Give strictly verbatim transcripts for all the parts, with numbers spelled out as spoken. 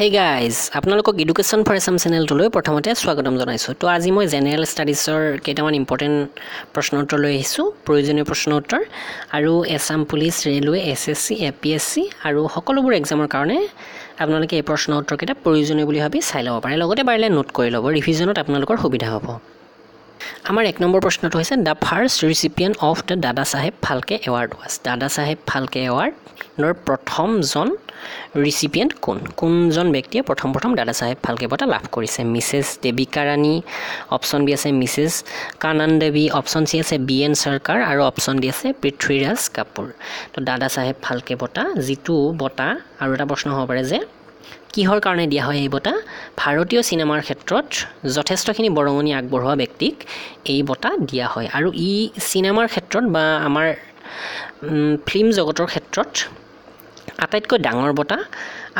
Hey guys, apnalokok Education For Assam channel to loi prothomete swagotam janaisu. To aji moi general studies or ketaman important proshno uttor loi aisu, proyojoniyo proshno uttor aru Assam Police, Railway, S S C, A P S C aru hokolobor examor karone apnaloke ei proshno uttor keta proyojoniyo boli hobi sai lobo pare logote parile note kori lobo revisionot apnalokor hobida hobo. Amar ek number proshno to hoise the first recipient of the Dada Saheb Phalke Award was Dada Saheb Phalke Award nor prothom jon recipient কোন কোনজন ব্যক্তিয়ে প্রথম প্রথম দাদা সাহেব ফালকে বঁটা লাভ কৰিছে Mrs Devika Rani option B আছে Mrs Kanan Devi option C আছে বিএন সরকার আৰু অপশন ডি আছে পৃথ্বীৰাজ কাপুৰ তো দাদা সাহেব ফালকে বঁটা জিটু বঁটা আৰু এটা প্ৰশ্ন হ'ব পাৰে যে কিহৰ কাৰণে দিয়া হয় এই বঁটা ভাৰতীয় সিনেমাৰ ক্ষেত্ৰত যথেষ্টখিনি বৰঙণি আগবঢ়োৱা ব্যক্তিক এই বঁটা দিয়া হয় আৰু ই সিনেমাৰ ক্ষেত্ৰত বা আমাৰ ফিল্ম জগতৰ ক্ষেত্ৰত আটাইতকৈ ডাঙৰ বঁটা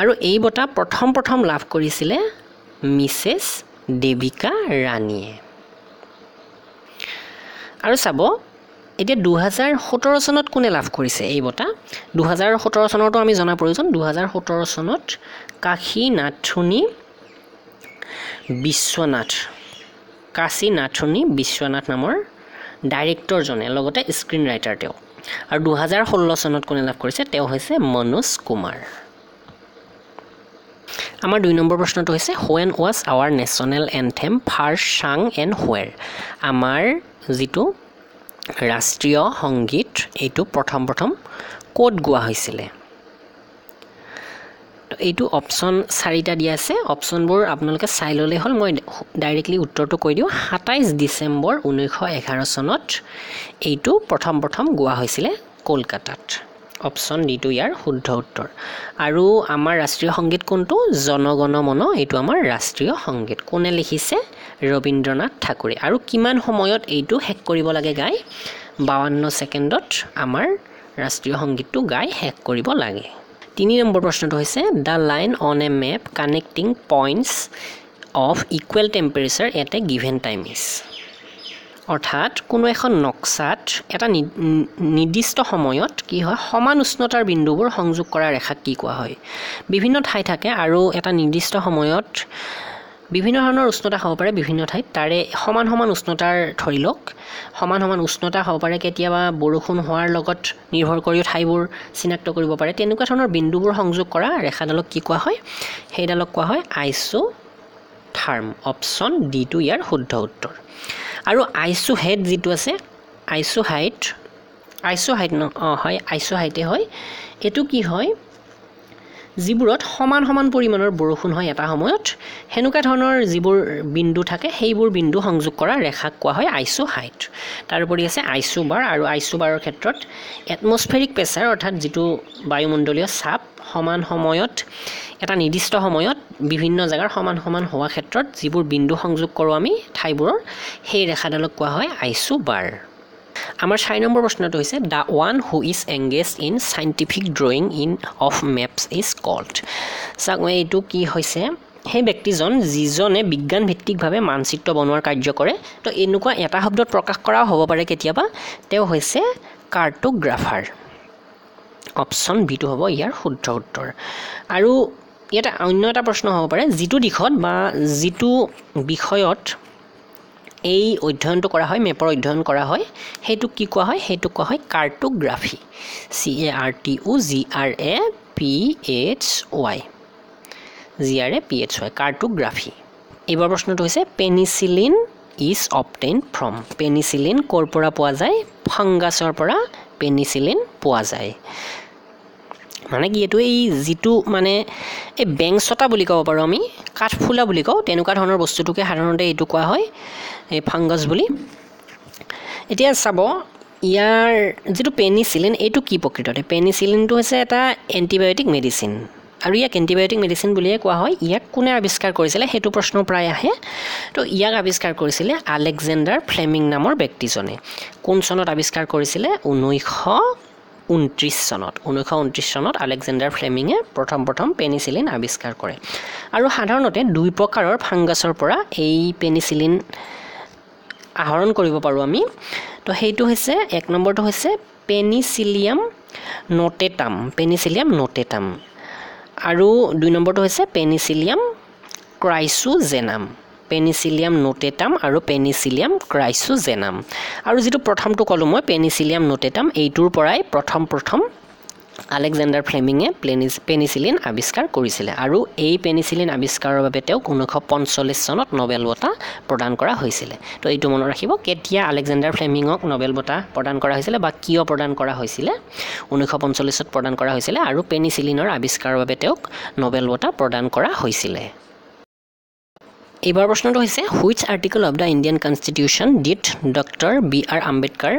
আৰু এই বঁটা প্ৰথম প্ৰথম লাভ কৰিছিল মিসেস দেবিকা ৰাণীয়ে আৰু সাবো এতিয়া দুই হাজাৰ সোতৰ চনত কোনে লাভ কৰিছে এই বঁটা দুই হাজাৰ সোতৰ চনৰটো আমি জানা প্ৰয়োজন দুই হাজাৰ সোতৰ চনত কাশী নাথুনি বিশ্বনাথ কাশী নাথুনি বিশ্বনাথ নামৰ ডাইৰেক্টৰ জনে লগতে স্ক্ৰিন ৰাইটাৰ তেও আৰু দুই হাজাৰ ষোল্ল চনত কোনে লাভ কৰিছে তেও হৈছে মনোজ কুমাৰ আমাৰ দুই নম্বৰ প্ৰশ্নটো হৈছে when was our national anthem first sung and where আমাৰ যেটো ৰাষ্ট্ৰীয় সংগীত এটো প্ৰথম প্ৰথম কোড গোৱা হৈছিল এইটো অপশন চাৰিটা দিয়া আছে অপশনবোৰ আপোনালোকে চাই ললে হল মই ডাইৰেক্টলি উত্তৰটো কৈ দিও সাতাইছ ডিচেম্বৰ ঊনৈছশ এঘাৰ চনত এইটো প্ৰথম প্ৰথম গোৱা হৈছিল কলকাতাত অপশন ডি টু ইয়াৰ শুদ্ধ উত্তৰ আৰু আমাৰ ৰাষ্ট্ৰীয় সংগীত কোনটো জনগণমন এইটো আমাৰ ৰাষ্ট্ৰীয় সংগীত কোনে লিখিছে ৰবীন্দ্ৰনাথ ঠাকুৰে আৰু কিমান সময়ত এইটো হেক কৰিব লাগে গাই বাৱন্ন সেকেন্ডত আমাৰ ৰাষ্ট্ৰীয় সংগীতটো গাই হেক কৰিব লাগে তিনি নম্বৰ প্ৰশ্নটো হৈছে the line on a map connecting points of equal temperature at a given time is অৰ্থাৎ কোনো এখন নক্সাত এটা নিৰ্দিষ্ট সময়ত কি হয় সমান উষ্ণতাৰ বিন্দুবোৰ সংযোগ কৰা ৰেখা কি কোৱা হয় বিভিন্ন ঠাই থাকে আৰু এটা নিৰ্দিষ্ট সময়ত বিভিন্ন ধৰণৰ উষ্ণতা হ'ব পাৰে বিভিন্ন ঠাইত তাৰে সমান সমান উষ্ণতাৰ ধৰিলক সমান সমান উষ্ণতা হ'ব পাৰে কেতিয়াবা বৰষুণ হোৱাৰ লগত নিৰ্ভৰ কৰি ঠাইবোৰ চিনাক্ত কৰিব পাৰে তেনেকুৱা ধৰণৰ বিন্দুবোৰ সংযোগ কৰা ৰেখাডালক কি কোৱা হয় হেইডালক কোৱা হয় আইসোথাৰ্ম অপশন ডি টু ইয়াৰ শুদ্ধ উত্তৰ আৰু আইসো হেড যেটো আছে আইসো হাইট আইসো হাইট হয় আইসো হাইটে হয় এটো কি হয় জিবুৰত সমান সমান পৰিমাণৰ বৰষুণ হয় এটা সময়ত হেনুকা ধৰণৰ জিবুৰ বিন্দু থাকে হেইবোৰ বিন্দু সংযোগ কৰা ৰেখাক কোৱা হয় আইসো হাইট তাৰপৰি আছে আইসো বাৰ আৰু আইসো বাৰৰ ক্ষেত্ৰত এটমস্ফেৰিক প্ৰেছাৰ অৰ্থাৎ যেটো বায়ুমণ্ডলীয় চাপ সমান সময়ত এটা নিৰ্দিষ্ট সময়ত বিভিন্ন জাগাৰ সমান সমান হোৱা ক্ষেত্ৰত জিবুৰ বিন্দু সংযোগ কৰো আমি ঠাইবোৰৰ হেই ৰেখাডালক কোৱা হয় আইসো বাৰ আমাৰ ছয় নম্বৰ প্ৰশ্নটো হৈছে the one who is engaged in scientific drawing in of maps is called সাগৈ এটো কি হৈছে হে ব্যক্তিজন যিজনে বিজ্ঞান ভিত্তিকভাৱে মানচিত্ৰ বনোৱাৰ কাৰ্য কৰে তো এনেকুৱা এটা শব্দত প্ৰকাশ কৰা হ'ব পাৰে কেতিয়াবা তেও হৈছে কাৰ্টোগ্ৰাফাৰ অপশন বি টু হ'ব ইয়াৰ শুদ্ধ উত্তৰ আৰু এটা অন্য এটা প্ৰশ্ন হ'ব পাৰে যেটো দিখত বা যেটো বিষয়ত এই অধ্যয়নটো কৰা হয় মেপৰ অধ্যয়ন কৰা হয় হেতু কি কোৱা হয় হেতু কোৱা হয় cartography C A R T O G R A P H Y G R A P H Y cartography এইবাৰ প্ৰশ্নটো হৈছে penicillin is obtained from penicillin কৰ পৰা পোৱা যায় ফাংগাছৰ পৰা পেনিসিলিন পোৱা যায় মানে কি এটো এই যেটো মানে এই বেংছটা বুলি কব পাৰো আমি কাঠফুলা বুলি কও তেনুকা ধৰণৰ বস্তুটোকে সাধাৰণতে এটো কোৱা হয় এই ফাংগাছ বুলি এতিয়া চাবো ইয়াৰ যেটো পেনিসিলিন এটো কি প্ৰকৃততে পেনিসিলিনটো হৈছে এটা এন্টিবায়োটিক মেডিসিন আৰু ইয়াক এন্টিবায়োটিক মেডিসিন বুলিয়ে কোৱা হয় ইয়াক কোনে আৱিষ্কাৰ কৰিছিল হেতু প্ৰশ্ন প্ৰায় আহে তো ইয়াক আৱিষ্কাৰ কৰিছিল আলেকজেণ্ডাৰ ফ্লেমিং নামৰ ব্যক্তিজনে কোন চনত আৱিষ্কাৰ কৰিছিল ঊনৈছশ ঊনত্ৰিছ চনত ঊনৈছশ ঊনত্ৰিছ চনত আলেকজেণ্ডাৰ ফ্লেমিঙে প্ৰথম প্ৰথম পেনিসিলিন আৱিষ্কাৰ কৰে আৰু সাধাৰণতে দুই প্ৰকাৰৰ ফাংগাছৰ পৰা এই পেনিসিলিন আহৰণ কৰিব পাৰো আমি তো হেতু হৈছে এক নম্বৰটো হৈছে পেনিসিলিয়াম নোটেটাম পেনিসিলিয়াম নোটেটাম আৰু দুই নম্বৰটো হৈছে পেনিচিলিয়াম ক্ৰাইসোজেনাম, পেনিচিলিয়াম নোটেটাম আৰু পেনিচিলিয়াম ক্ৰাইসোজেনাম। আৰু যেটো প্ৰথমটো কলো মই পেনিচিলিয়াম নোটেটাম, এইটোৰ পৰাই প্ৰথম প্ৰথম আলেকজেণ্ডাৰ ফ্লেমিঙে পেনিচিলিন আৱিষ্কাৰ কৰিছিলে আৰু এই পেনিচিলিন আৱিষ্কাৰৰ বাবে তেওঁক ঊনৈছশ পঞ্চল্লিছ চনত নোবেল বঁটা প্ৰদান কৰা হৈছিলে। তো এইটো মনত ৰাখিব কেতিয়া আলেকজেণ্ডাৰ ফ্লেমিঙক নোবেল বঁটা প্ৰদান কৰা হৈছিলে বা কিয় প্ৰদান কৰা হৈছিলে, ঊনৈছশ পঞ্চল্লিছত প্ৰদান কৰা হৈছিলে আৰু পেনিচিলিনৰ আৱিষ্কাৰৰ বাবে তেওঁক নোবেল বঁটা প্ৰদান কৰা হৈছিলে। এইবাৰ প্ৰশ্নটো হৈছে which article of the Indian constitution did doctor B R Ambedkar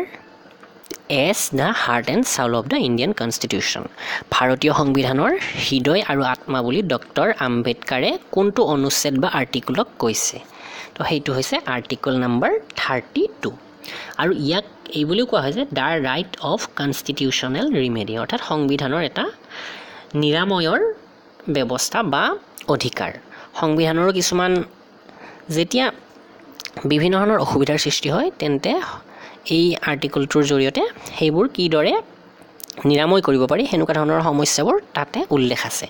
as the heart and soul of the Indian Constitution. ভাৰতীয় সংবিধানৰ হৃদয় আৰু আত্মা বুলি ডক্টৰ আম্বেদকাৰে কোনটো অনুচ্ছেদ বা আৰ্টিকলক কৈছে? তো সেইটো হৈছে আৰ্টিকল নম্বৰ থাৰ্টি টু। আৰু ইয়াক এই বুলিও কোৱা হয় যে the right of constitutional remedy, অৰ্থাৎ সংবিধানৰ এটা নিৰাময়ৰ ব্যৱস্থা বা অধিকাৰ। সংবিধানৰ কিছুমান যেতিয়া বিভিন্ন ধৰণৰ অসুবিধাৰ সৃষ্টি হয় তেন্তে এই আৰ্টিকলটোৰ জৰিয়তে সেইবোৰ কিদৰে নিৰাময় কৰিব পাৰি সেনেকুৱা ধৰণৰ সমস্যাবোৰ তাতে উল্লেখ আছে।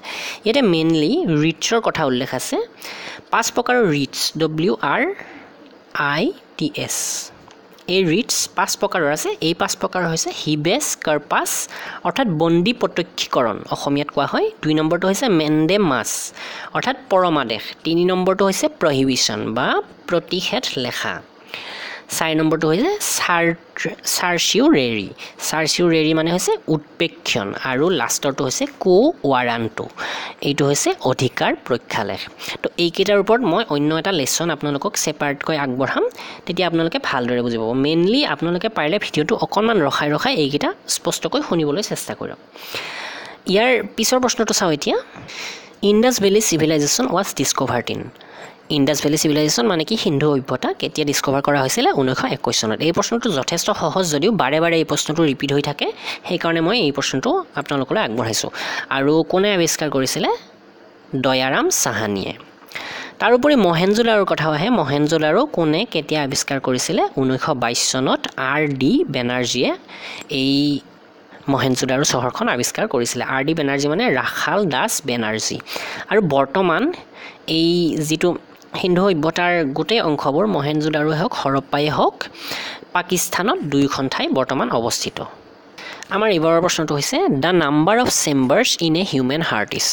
ইয়াতে মেইনলি ৰিটছৰ কথা উল্লেখ আছে, পাঁচ প্ৰকাৰৰ writs, W R I T S. এই ৰিটছ পাঁচ প্ৰকাৰৰ আছে। এই পাঁচ প্ৰকাৰৰ হৈছে হিবেছ কাৰ্পাছ, অৰ্থাৎ বন্দী প্ৰত্যক্ষীকৰণ অসমীয়াত কোৱা হয়। দুই নম্বৰটো হৈছে মেণ্ডে মাছ, অৰ্থাৎ পৰমাদেশ। তিনি নম্বৰটো হৈছে প্ৰহিবিশ্যন বা প্ৰতিষেধ লেখা। চাৰি নম্বৰটো হৈছে চাৰ চাৰ্চিউৰেৰি, চাৰ্চিউৰেৰি মানে হৈছে উৎপ্ৰেক্ষণ। আৰু লাষ্টৰটো হৈছে কো ৱাৰাণ্টো, এইটো হৈছে অধিকাৰ প্ৰক্ষালেখ। তো এইকেইটাৰ ওপৰত মই অন্য এটা লেচন আপোনালোকক ছেপাৰেটকৈ আগবঢ়াম, তেতিয়া আপোনালোকে ভালদৰে বুজি পাব। মেইনলি আপোনালোকে পাৰিলে ভিডিঅ'টো অকণমান ৰখাই ৰখাই এইকেইটা স্পষ্টকৈ শুনিবলৈ চেষ্টা কৰক। ইয়াৰ পিছৰ প্ৰশ্নটো চাওঁ এতিয়া, Indus valley civilisation was discovered in, Indus valley civilisation মানে কি সিন্ধু সভ্যতা কেতিয়া ডিস্কভাৰ কৰা হৈছিলে? ঊনৈছশ একৈছ চনত। এই প্ৰশ্নটো যথেষ্ট সহজ যদিও বাৰে বাৰে এই প্ৰশ্নটো ৰিপিট হৈ থাকে, সেইকাৰণে মই এই প্ৰশ্নটো আপোনালোকলৈ আগবঢ়াইছোঁ। আৰু কোনে আৱিষ্কাৰ কৰিছিলে? দয়াৰাম চাহানীয়ে। তাৰোপৰি মহেঞ্জোদাৰোৰ কথা আহে, মহেঞ্জোদাৰো কোনে কেতিয়া আৱিষ্কাৰ কৰিছিলে? ঊনৈছশ বাইছ চনত আৰ ডি বেনাৰ্জীয়ে এই মহেঞ্জোদাৰো চহৰখন আৱিষ্কাৰ কৰিছিলে। আৰ ডি বেনাৰ্জী মানে ৰাখাল দাস বেনাৰ্জী। আৰু বৰ্তমান এই যিটো সিন্ধু সভ্যতাৰ গোটেই অংশবোৰ মহেঞ্জোদাৰোৱে হওক হৰপ্পাই হওক পাকিস্তানত দুয়োখন ঠাই বৰ্তমান অৱস্থিত। আমাৰ এইবাৰৰ প্ৰশ্নটো হৈছে the number of chambers in a human heart is,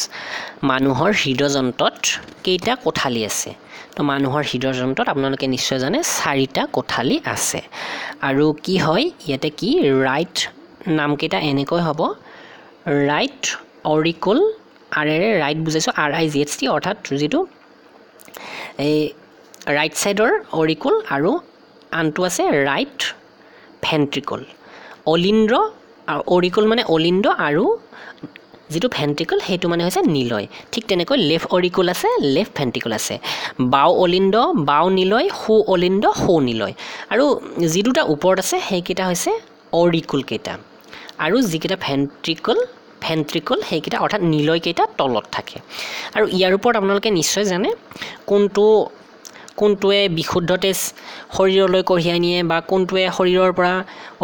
মানুহৰ হৃদযন্ত্ৰত কেইটা কোঠালি আছে? তো মানুহৰ হৃদযন্ত্ৰত আপোনালোকে নিশ্চয় জানে চাৰিটা কোঠালি আছে। আৰু কি হয় ইয়াতে কি ৰাইট নামকেইটা এনেকৈ হ'ব, ৰাইট অৰিকল, আৰেৰে ৰাইট বুজাইছোঁ R I G H T, অৰ্থাৎ যিটো এই ৰাইট ছাইডৰ অৰিকল, আৰু আনটো আছে ৰাইট ভেণ্ট্ৰিকল। অলিন্দ্ৰ আৰু অৰিকল মানে অলিন্দ্ৰ আৰু যিটো ভেণ্ট্ৰিকল সেইটো মানে হৈছে নিলয়। ঠিক তেনেকৈ লেফ্ট অৰিকল আছে, লেফ্ট ভেণ্ট্ৰিকল আছে। বাও অলিন্দ্ৰ বাও নিলয়, সো অলিন্দ্ৰ সো নিলয়। আৰু যি দুটা ওপৰত আছে সেইকেইটা হৈছে অৰিকলকেইটা, আৰু যিকেইটা ভেণ্ট্ৰিকল ভেণ্ট্ৰিকল সেইকেইটা অৰ্থাৎ নিলয়কেইটা তলত থাকে। আৰু ইয়াৰ ওপৰত আপোনালোকে নিশ্চয় জানে কোনটো কোনটোৱে বিশুদ্ধ তেজ শৰীৰলৈ কঢ়িয়াই নিয়ে বা কোনটোৱে শৰীৰৰ পৰা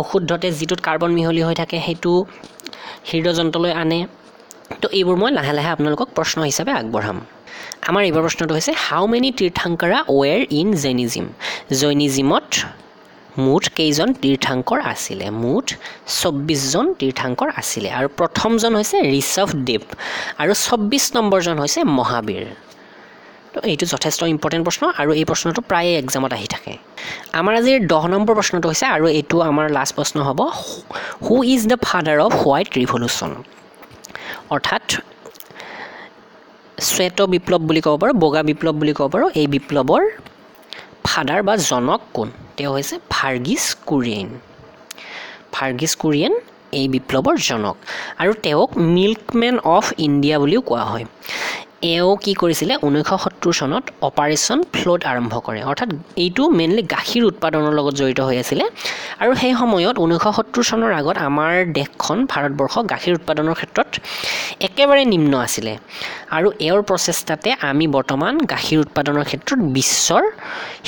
অশুদ্ধ তেজ যিটোত কাৰ্বন মিহলি হৈ থাকে সেইটো হৃদযন্ত্ৰলৈ আনে। তো এইবোৰ মই লাহে লাহে আপোনালোকক প্ৰশ্ন হিচাপে আগবঢ়াম। আমাৰ এইবাৰ প্ৰশ্নটো হৈছে হাউ মেনি তীৰ্থাংকাৰা ৱেৰ ইন জৈনিজিম, জৈনিজিমত মুঠ কেইজন তীৰ্থাংকৰ আছিলে? মুঠ চৌব্বিছজন তীৰ্থাংকৰ আছিলে। আৰু প্ৰথমজন হৈছে ঋষভদেৱ আৰু চৌব্বিছ নম্বৰজন হৈছে মহাবীৰ। তো এইটো যথেষ্ট ইম্পৰ্টেণ্ট প্ৰশ্ন আৰু এই প্ৰশ্নটো প্ৰায়ে এক্সামত আহি থাকে। আমাৰ আজিৰ দহ নম্বৰ প্ৰশ্নটো হৈছে, আৰু এইটো আমাৰ লাষ্ট প্ৰশ্ন হ'ব, who is the father of white revolution, অৰ্থাৎ শ্বেত বিপ্লৱ বুলি ক'ব পাৰোঁ, বগা বিপ্লৱ বুলি ক'ব পাৰোঁ। এই বিপ্লৱৰ ফাদাৰ বা জনক কোন? তেওঁ হৈছে ভাৰ্গিছ কুৰিয়েন। ভাৰ্গিছ কুৰিয়েন এই বিপ্লৱৰ জনক আৰু তেওঁক মিল্কমেন অফ ইণ্ডিয়া বুলিও কোৱা হয়। এওঁ কি কৰিছিলে? ঊনৈছশ সত্তৰ চনত অপাৰেশ্যন ফ্লড আৰম্ভ কৰে, অৰ্থাৎ এইটো মেইনলি গাখীৰ উৎপাদনৰ লগত জড়িত হৈ আছিলে। আৰু সেই সময়ত ঊনৈছশ সত্তৰ চনৰ আগত আমাৰ দেশখন ভাৰতবৰ্ষ গাখীৰ উৎপাদনৰ ক্ষেত্ৰত একেবাৰে নিম্ন আছিলে, আৰু এওঁৰ প্ৰচেষ্টাতে আমি বৰ্তমান গাখীৰ উৎপাদনৰ ক্ষেত্ৰত বিশ্বৰ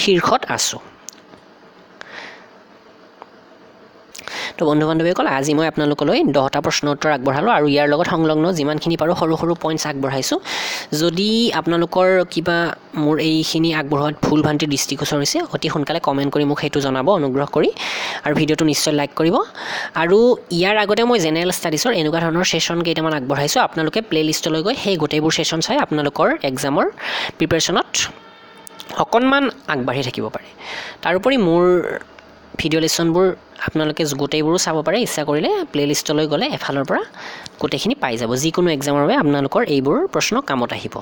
শীৰ্ষত আছোঁ। তো বন্ধুবান্ধৱে কল আজি মই আপোনালোকলৈ দহটা প্ৰশ্ন উত্তৰ আগবঢ়ালো আৰু ইয়াৰ লগত সংলগ্ন যিমানখিনি পাৰো সৰু সৰু পইণ্টছ আগবঢ়াইছো যদি আপোনালোকৰ কিবা মোৰ এইখিনি আগবঢ়াত ভুল ভ্ৰান্তি দৃষ্টিগোচৰ হৈছে অতি সোনকালে কমেন্ট কৰি মোক হেতু জনাব অনুগ্ৰহ কৰি আৰু ভিডিওটো নিশ্চয় লাইক কৰিব আৰু ইয়াৰ আগতে মই জেনেৰেল ষ্টাডিজৰ এনেকুৱা ধৰণৰ সেশন কেইটামান আগবঢ়াইছো আপোনালোকে প্লেলিষ্টলৈ গৈ সেই গোটেইবোৰ সেশন চাই আপোনালোকৰ এক্সামৰ প্ৰিপাৰেচনত অকনমান আগবাঢ়ি থাকিব পাৰে তাৰোপৰি মোৰ ভিডিও লেসনবোৰ আপোনালোকে গোটেইবোৰ চাব পাৰে ইচ্ছা কৰিলে প্লেলিষ্টলৈ গলে এফালৰ পৰা গোটেইখিনি পাই যাব যিকোনো এক্সামৰ বাবে আপোনালোকৰ এইবোৰ প্ৰশ্ন কামত আহিব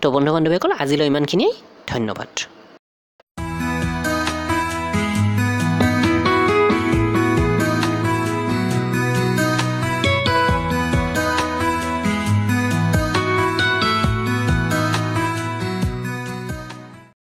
তো বন্ধু বান্ধৱীসকল আজিলৈ ইমানখিনি ধন্যবাদ।